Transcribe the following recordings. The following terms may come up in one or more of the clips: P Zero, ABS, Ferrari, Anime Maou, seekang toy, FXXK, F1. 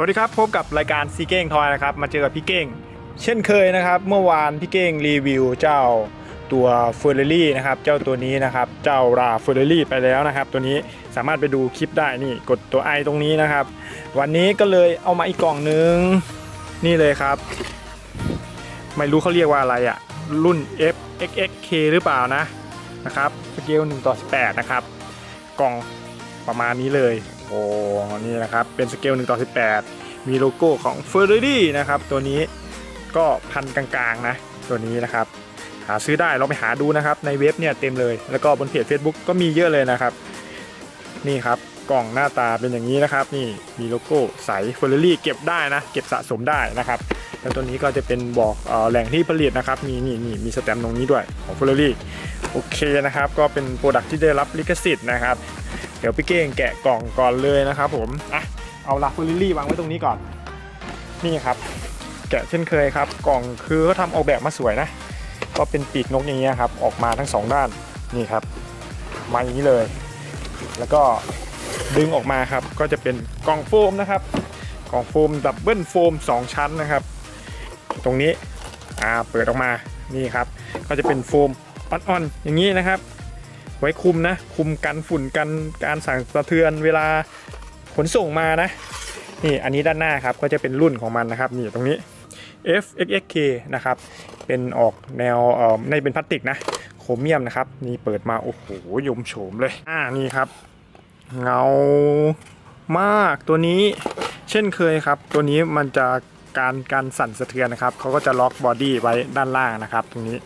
สวัสดีครับพบกับรายการซีเก้งทอยนะครับมาเจอกับพี่เก้งเช่นเคยนะครับเมื่อวานพี่เก้งรีวิวเจ้าตัว Ferrari นะครับเจ้าตัวนี้นะครับเจ้ารา Ferrari ไปแล้วนะครับตัวนี้สามารถไปดูคลิปได้นี่กดตัว I ตรงนี้นะครับวันนี้ก็เลยเอามาอีกกล่องนึงนี่เลยครับไม่รู้เขาเรียกว่าอะไรอะรุ่น FXXK หรือเปล่านะครับสเกล1:18นะครับกล่องประมาณนี้เลยโอ้นี่นะครับเป็นสเกล1:18มีโลโก้ของ Ferrari นะครับตัวนี้ก็พันกลางๆนะตัวนี้นะครับหาซื้อได้เราไปหาดูนะครับในเว็บเนี่ยเต็มเลยแล้วก็บนเพจ Facebook ก็มีเยอะเลยนะครับนี่ครับกล่องหน้าตาเป็นอย่างนี้นะครับนี่มีโลโก้ใส Ferrari เก็บได้นะเก็บสะสมได้นะครับแล้วตัวนี้ก็จะเป็นบอกแหล่งที่ผลิตนะครับมีนี่มีสแตมป์ตรงนี้ด้วยของ Ferrari โอเคนะครับก็เป็นโปรดักต์ที่ได้รับลิขสิทธิ์นะครับเดี๋ยวพี่เก้งแกะกล่องก่อนเลยนะครับผมอ่ะเอาลาฟูลิลี่วางไว้ตรงนี้ก่อนนี่ครับแกะเช่นเคยครับกล่องคือเขาทำออกแบบมาสวยนะก็เป็นปีกนกอย่างเงี้ยครับออกมาทั้ง2ด้านนี่ครับมาอย่างนี้เลยแล้วก็ดึงออกมาครับก็จะเป็นกล่องโฟมนะครับกล่องโฟมดับเบิลโฟม2ชั้นนะครับตรงนี้เปิดออกมานี่ครับก็จะเป็นโฟมอ่อนๆอย่างนี้นะครับไว้คุมนะคุมกันฝุ่นกันการสั่นสะเทือนเวลาขนส่งมานะนี่อันนี้ด้านหน้าครับก็จะเป็นรุ่นของมันนะครับนี่ตรงนี้ FXXK นะครับเป็นออกแนวในเป็นพลาสติกนะโครเมียมนะครับนี่เปิดมาโอ้โหยมโฉมเลยนี่ครับเงามากตัวนี้เช่นเคยครับตัวนี้มันจะการสั่นสะเทือนนะครับเขาก็จะล็อกบอดี้ไว้ด้านล่างนะครับตรงนี้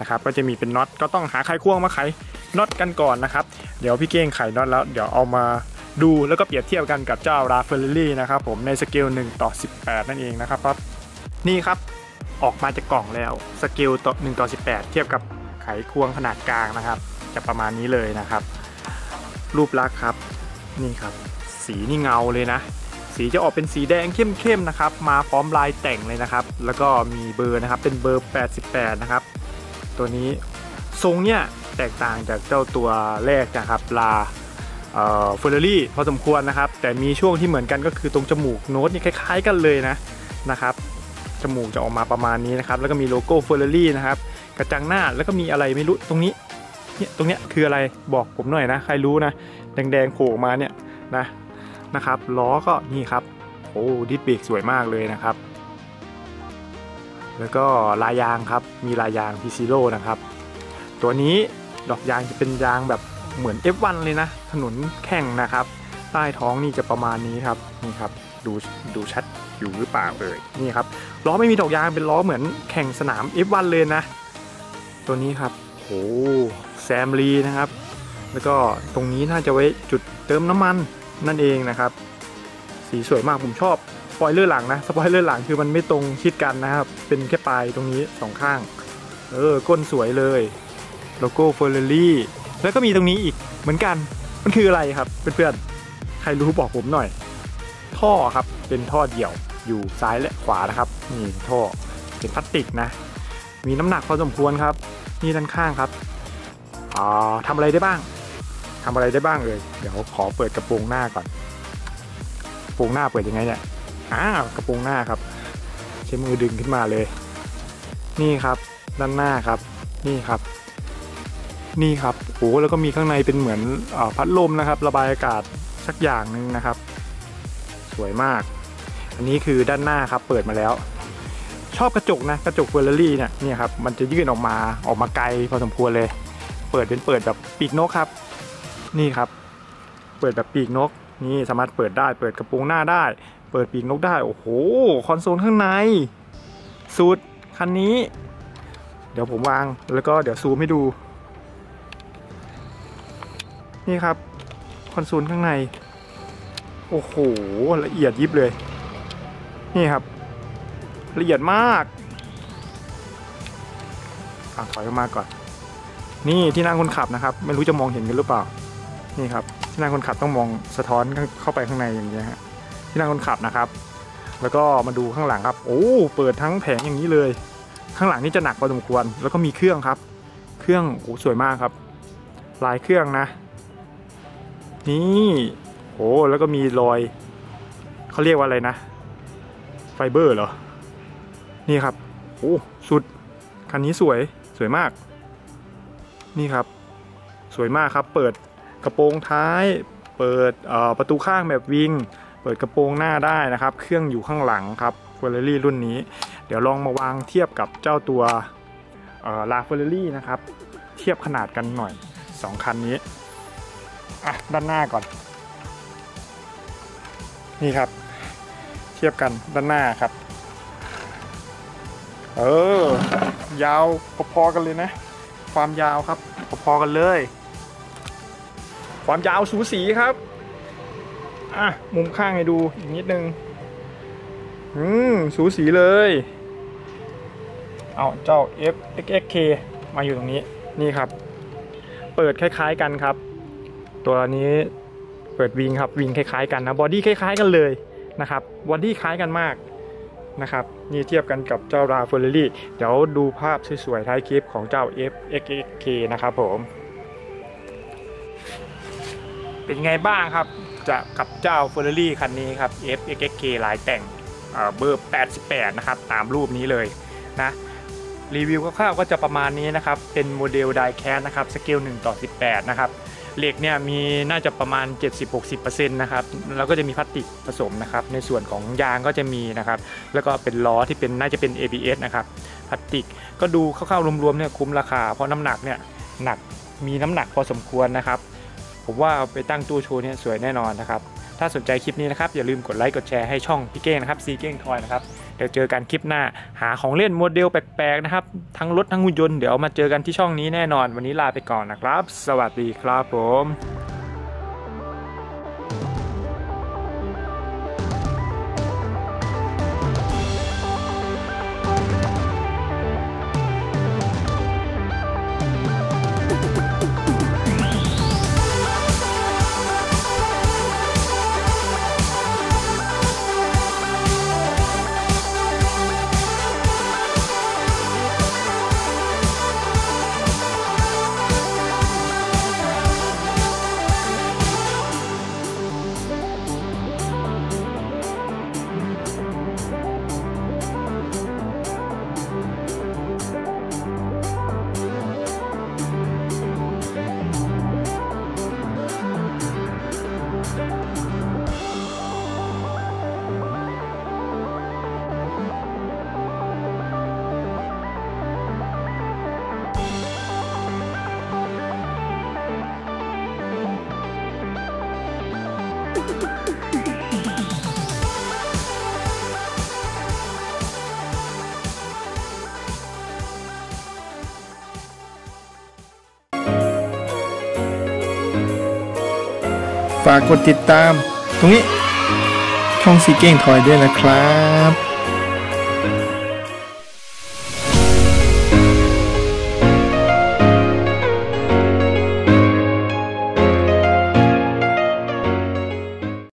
นะครับก็จะมีเป็นน็อตก็ต้องหาไขควงมาไขน็อตกันก่อนนะครับเดี๋ยวพี่เก้งไขน็อตแล้วเดี๋ยวเอามาดูแล้วก็เปรียบเทียบกันกับเจ้าราเฟอร์รี่นะครับผมในสเกล1:18นั่นเองนะครับครับนี่ครับออกมาจากกล่องแล้วสเกล1:18เทียบกับไขควงขนาดกลางนะครับจะประมาณนี้เลยนะครับรูปลักษณ์ครับนี่ครับสีนี่เงาเลยนะสีจะออกเป็นสีแดงเข้มๆนะครับมาพร้อมลายแต่งเลยนะครับแล้วก็มีเบอร์นะครับเป็นเบอร์88นะครับตัวนี้ทรงเนี่ยแตกต่างจากเจ้าตัวแรกนะครับลาเฟอร์รารี่พอสมควรนะครับแต่มีช่วงที่เหมือนกันก็คือตรงจมูกโน้ตนี่คล้ายๆกันเลยนะครับจมูกจะออกมาประมาณนี้นะครับแล้วก็มีโลโก้เฟอร์รารี่นะครับกระจังหน้าแล้วก็มีอะไรไม่รู้ตรงนี้เนี่ยตรงเนี้ยคืออะไรบอกผมหน่อยนะใครรู้นะแดงๆโผล่มาเนี่ยนะครับล้อก็นี่ครับโอ้ดิสเบรกสวยมากเลยนะครับแล้วก็ลายยางครับมีลายยาง P Zero นะครับตัวนี้ดอกยางจะเป็นยางแบบเหมือน F1 เลยนะถนนแข่งนะครับใต้ท้องนี่จะประมาณนี้ครับนี่ครับดูชัดอยู่หรือเปล่าเอ่ยนี่ครับล้อไม่มีดอกยางเป็นล้อเหมือนแข่งสนาม F1 เลยนะตัวนี้ครับโอ้แซมลีนะครับแล้วก็ตรงนี้น่าจะไว้จุดเติมน้ำมันนั่นเองนะครับสีสวยมากผมชอบสปอยเลอร์หลังนะสปอยเลอร์หลังคือมันไม่ตรงชิดกันนะครับเป็นแค่ปลายตรงนี้2ข้างก้นสวยเลยโลโก้เฟอร์รารี่แล้วก็มีตรงนี้อีกเหมือนกันมันคืออะไรครับเพื่อนๆใครรู้บอกผมหน่อยท่อครับเป็นท่อเดี่ยวอยู่ซ้ายและขวานะครับนี่ท่อเป็นพลาสติกนะมีน้ำหนักพอสมควรครับนี่ด้านข้างครับทำอะไรได้บ้างเลยเดี๋ยวขอเปิดกระโปรงหน้าก่อนกระโปรงหน้าเปิดยังไงเนี่ยกระโปรงหน้าครับใช้มือดึงขึ้นมาเลยนี่ครับด้านหน้าครับนี่ครับโอ้แล้วก็มีข้างในเป็นเหมือนพัดลมนะครับระบายอากาศสักอย่างนึงนะครับสวยมากอันนี้คือด้านหน้าครับเปิดมาแล้วชอบกระจกนะกระจกเฟอร์รารี่เนี่ยครับมันจะยื่นออกมาไกลพอสมควรเลยเปิดเป็นเปิดแบบปีกนกครับนี่ครับเปิดแบบปีกนกนี่สามารถเปิดได้เปิดกระโปรงหน้าได้เปิดปีกนกได้โอ้โหคอนโซลข้างในสุดคันนี้เดี๋ยวผมวางแล้วก็เดี๋ยวซูมให้ดูนี่ครับคอนโซลข้างในโอ้โหละเอียดยิบเลยนี่ครับละเอียดมากถอยออกมาก่อนนี่ที่นั่งคนขับนะครับไม่รู้จะมองเห็นกันหรือเปล่านี่ครับที่นั่งคนขับต้องมองสะท้อนเข้าไปข้างในอย่างนี้ฮะที่นั่งคนขับนะครับแล้วก็มาดูข้างหลังครับโอ้เปิดทั้งแผงอย่างนี้เลยข้างหลังนี่จะหนักพอสมควรแล้วก็มีเครื่องครับเครื่องโอ้สวยมากครับลายเครื่องนะนี่โอ้แล้วก็มีรอยเขาเรียกว่าอะไรนะ ไฟเบอร์เหรอนี่ครับโอ้สุดคันนี้สวยสวยมากนี่ครับสวยมากครับเปิดกระโปรงท้ายเปิดประตูข้างแบบวิงเปิดกระโปรงหน้าได้นะครับเครื่องอยู่ข้างหลังครับFerrari รุ่นนี้เดี๋ยวลองมาวางเทียบกับเจ้าตัวลา Ferrari นะครับเทียบขนาดกันหน่อย2คันนี้อ่ะด้านหน้าก่อนนี่ครับเทียบกันด้านหน้าครับยาวพอๆกันเลยนะความยาวครับพอๆกันเลยความยาวสูสีครับอ่ะมุมข้างให้ดูอีกนิดนึงสูสีเลยเอาเจ้า FXXK มาอยู่ตรงนี้นี่ครับเปิดคล้ายๆกันครับตัวนี้เปิดวิงครับวิงคล้ายๆกันนะบอดี้คล้ายๆกันเลยนะครับบอดี้คล้ายกันมากนะครับนี่เทียบกันกับเจ้าราฟเฟอร์รี่เดี๋ยวดูภาพสวยๆท้ายคลิปของเจ้า FXXK นะครับผมเป็นไงบ้างครับจะกับเจ้า Ferrari คันนี้ครับ FXXK ลายแต่งเบอร์88นะครับตามรูปนี้เลยนะรีวิวคร่าวๆก็จะประมาณนี้นะครับเป็นโมเดลไดแคสนะครับสเกล1:18นะครับเหล็กเนี่ยมีน่าจะประมาณ 70-60% นะครับแล้วก็จะมีพลาสติกผสมนะครับในส่วนของยางก็จะมีนะครับแล้วก็เป็นล้อที่เป็นน่าจะเป็น ABS นะครับพลาสติกก็ดูคร่าวๆรวมๆเนี่ยคุ้มราคาเพราะน้ำหนักเนี่ยหนักมีน้ำหนักพอสมควรนะครับผมว่าไปตั้งตู้โชว์เนี่ยสวยแน่นอนนะครับถ้าสนใจคลิปนี้นะครับอย่าลืมกดไลค์กดแชร์ให้ช่องพี่เก้งนะครับซีเก้งทอยนะครับเดี๋ยวเจอกันคลิปหน้าหาของเล่นโมเดลแปลกๆนะครับทั้งรถทั้งหุ่นยนต์เดี๋ยวมาเจอกันที่ช่องนี้แน่นอนวันนี้ลาไปก่อนนะครับสวัสดีครับผมฝากกดติดตามตรงนี้ช่องซีเก้งทอยด้วยนะครับ